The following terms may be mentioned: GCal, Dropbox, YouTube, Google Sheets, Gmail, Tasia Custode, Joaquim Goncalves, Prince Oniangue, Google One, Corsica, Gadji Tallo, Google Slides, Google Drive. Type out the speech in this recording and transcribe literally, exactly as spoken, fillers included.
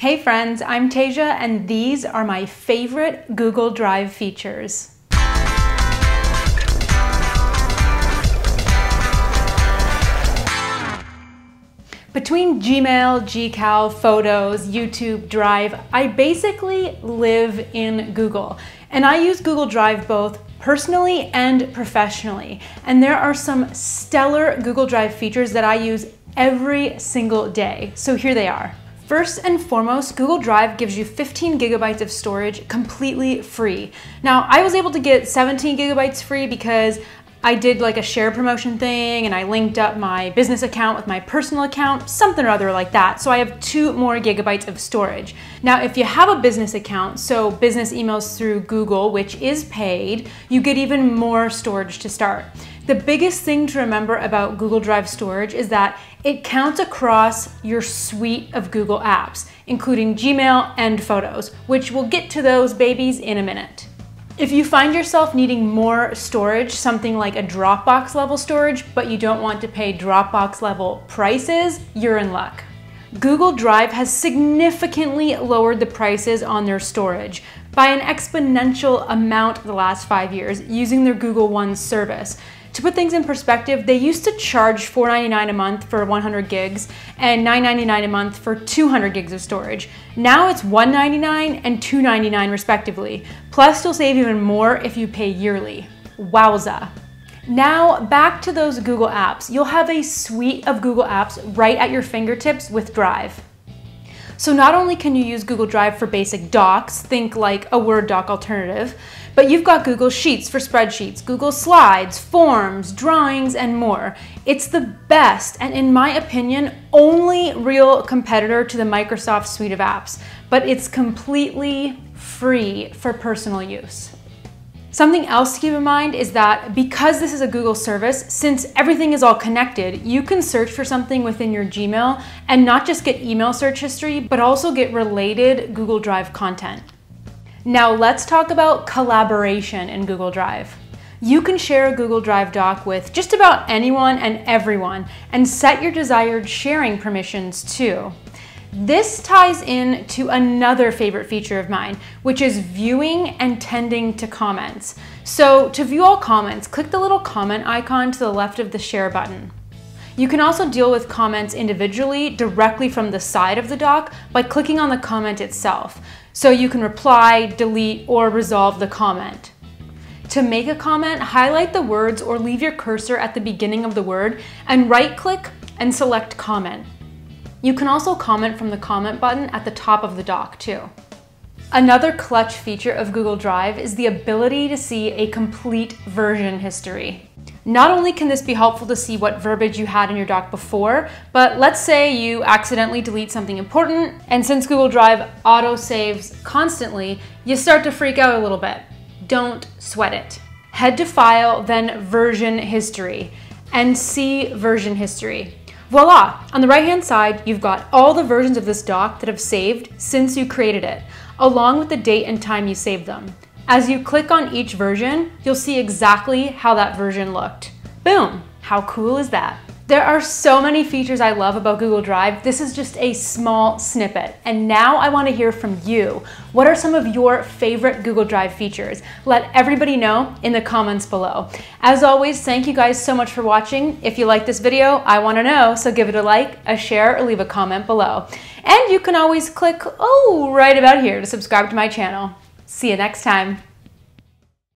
Hey friends, I'm Tasia and these are my favorite Google Drive features. Between Gmail, GCal, Photos, YouTube, Drive, I basically live in Google. And I use Google Drive both personally and professionally. And there are some stellar Google Drive features that I use every single day. So here they are. First and foremost, Google Drive gives you fifteen gigabytes of storage completely free. Now, I was able to get seventeen gigabytes free because I did like a share promotion thing and I linked up my business account with my personal account, something or other like that. So I have two more gigabytes of storage. Now, if you have a business account, so business emails through Google, which is paid, you get even more storage to start. The biggest thing to remember about Google Drive storage is that it counts across your suite of Google apps, including Gmail and Photos, which we'll get to those babies in a minute. If you find yourself needing more storage, something like a Dropbox level storage, but you don't want to pay Dropbox level prices, you're in luck. Google Drive has significantly lowered the prices on their storage by an exponential amount the last five years using their Google One service. To put things in perspective, they used to charge four ninety-nine a month for one hundred gigs and nine ninety-nine a month for two hundred gigs of storage. Now it's one ninety-nine and two ninety-nine respectively. Plus, you'll save even more if you pay yearly. Wowza. Now, back to those Google apps. You'll have a suite of Google apps right at your fingertips with Drive. So not only can you use Google Drive for basic docs, think like a Word doc alternative, but you've got Google Sheets for spreadsheets, Google Slides, forms, drawings, and more. It's the best, and in my opinion, only real competitor to the Microsoft suite of apps, but it's completely free for personal use. Something else to keep in mind is that because this is a Google service, since everything is all connected, you can search for something within your Gmail and not just get email search history, but also get related Google Drive content. Now let's talk about collaboration in Google Drive. You can share a Google Drive doc with just about anyone and everyone and set your desired sharing permissions too. This ties in to another favorite feature of mine, which is viewing and tending to comments. So to view all comments, click the little comment icon to the left of the share button. You can also deal with comments individually directly from the side of the doc by clicking on the comment itself. So you can reply, delete, or resolve the comment. To make a comment, highlight the words or leave your cursor at the beginning of the word and right-click and select comment. You can also comment from the comment button at the top of the doc too. Another clutch feature of Google Drive is the ability to see a complete version history. Not only can this be helpful to see what verbiage you had in your doc before, but let's say you accidentally delete something important, and since Google Drive auto-saves constantly, you start to freak out a little bit. Don't sweat it. Head to File, then Version History, and see Version History. Voila! On the right-hand side, you've got all the versions of this doc that have saved since you created it, along with the date and time you saved them. As you click on each version, you'll see exactly how that version looked. Boom! How cool is that? There are so many features I love about Google Drive. This is just a small snippet. And now I want to hear from you. What are some of your favorite Google Drive features? Let everybody know in the comments below. As always, thank you guys so much for watching. If you like this video, I want to know, so give it a like, a share, or leave a comment below. And you can always click, oh, right about here to subscribe to my channel. See you next time.